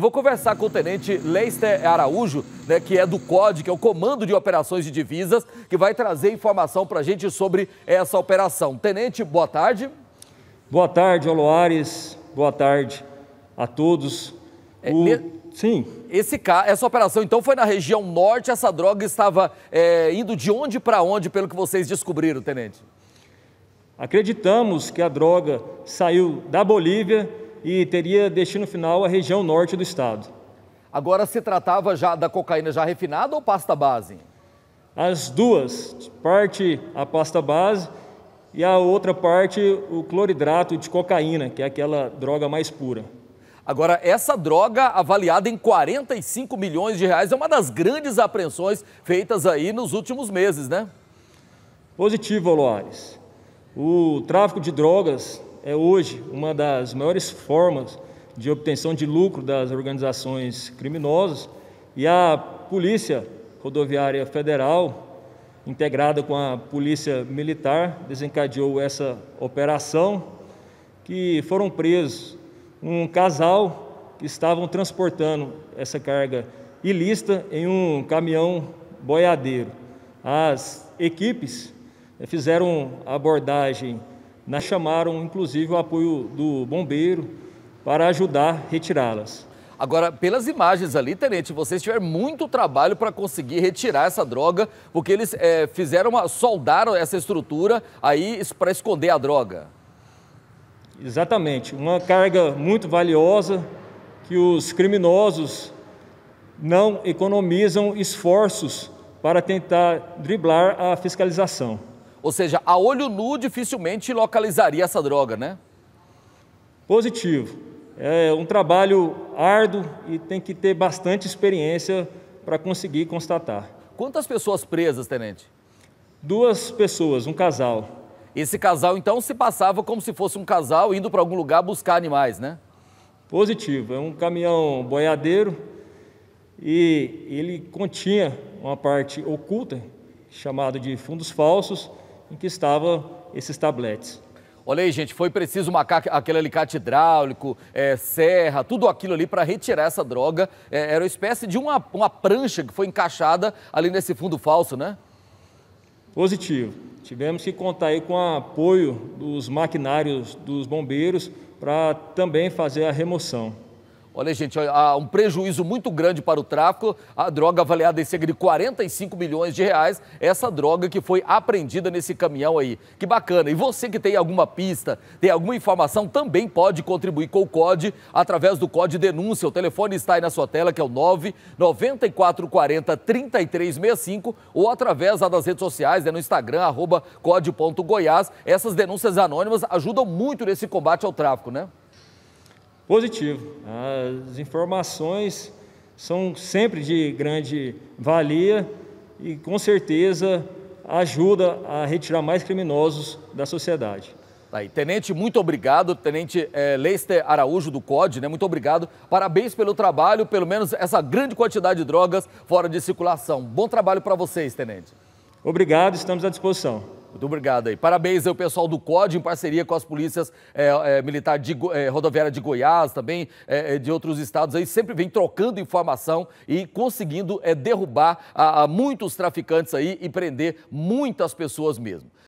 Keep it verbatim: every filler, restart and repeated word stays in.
Eu vou conversar com o Tenente Leister Araújo, né, que é do C O D, que é o Comando de Operações de Divisas, que vai trazer informação para a gente sobre essa operação. Tenente, boa tarde. Boa tarde, Aloares. Boa tarde a todos. É, o... ne... Sim. Esse, essa operação, então, foi na região norte. Essa droga estava é, indo de onde para onde, pelo que vocês descobriram, Tenente? Acreditamos que a droga saiu da Bolívia e teria destino final à região norte do estado. Agora, se tratava já da cocaína já refinada ou pasta base? As duas, parte a pasta base e a outra parte o cloridrato de cocaína, que é aquela droga mais pura. Agora, essa droga avaliada em quarenta e cinco milhões de reais é uma das grandes apreensões feitas aí nos últimos meses, né? Positivo, Aloares. O tráfico de drogas é hoje uma das maiores formas de obtenção de lucro das organizações criminosas, e a Polícia Rodoviária Federal, integrada com a Polícia Militar, desencadeou essa operação, que foram presos um casal que estavam transportando essa carga ilícita em um caminhão boiadeiro. As equipes fizeram abordagem, nós chamaram, inclusive, o apoio do bombeiro para ajudar a retirá-las. Agora, pelas imagens ali, Tenente, vocês tiveram muito trabalho para conseguir retirar essa droga, porque eles é, fizeram uma, soldaram essa estrutura aí para esconder a droga. Exatamente. Uma carga muito valiosa que os criminosos não economizam esforços para tentar driblar a fiscalização. Ou seja, a olho nu dificilmente localizaria essa droga, né? Positivo. É um trabalho árduo e tem que ter bastante experiência para conseguir constatar. Quantas pessoas presas, Tenente? Duas pessoas, um casal. Esse casal, então, se passava como se fosse um casal indo para algum lugar buscar animais, né? Positivo. É um caminhão boiadeiro e ele continha uma parte oculta, chamada de fundos falsos, em que estavam esses tabletes. Olha aí, gente, foi preciso marcar aquele alicate hidráulico, é, serra, tudo aquilo ali para retirar essa droga. É, era uma espécie de uma, uma prancha que foi encaixada ali nesse fundo falso, né? Positivo. Tivemos que contar aí com o apoio dos maquinários dos bombeiros para também fazer a remoção. Olha, gente, há um prejuízo muito grande para o tráfico. A droga avaliada em cerca de quarenta e cinco milhões de reais, essa droga que foi apreendida nesse caminhão aí. Que bacana. E você que tem alguma pista, tem alguma informação, também pode contribuir com o C O D através do C O D Denúncia. O telefone está aí na sua tela, que é o nove nove quatro quatro zero três três seis cinco, ou através das redes sociais, né, no Instagram, arroba C O D ponto goiás. Essas denúncias anônimas ajudam muito nesse combate ao tráfico, né? Positivo. As informações são sempre de grande valia e, com certeza, ajuda a retirar mais criminosos da sociedade. Tá aí. Tenente, muito obrigado. Tenente é, Leister Araújo, do C O D, né? Muito obrigado. Parabéns pelo trabalho, pelo menos essa grande quantidade de drogas fora de circulação. Bom trabalho para vocês, Tenente. Obrigado, estamos à disposição. Muito obrigado aí. Parabéns ao pessoal do C O D, em parceria com as polícias é, é, militar de, é, rodoviária de Goiás, também é, de outros estados, aí sempre vem trocando informação e conseguindo é, derrubar a, a muitos traficantes aí e prender muitas pessoas mesmo.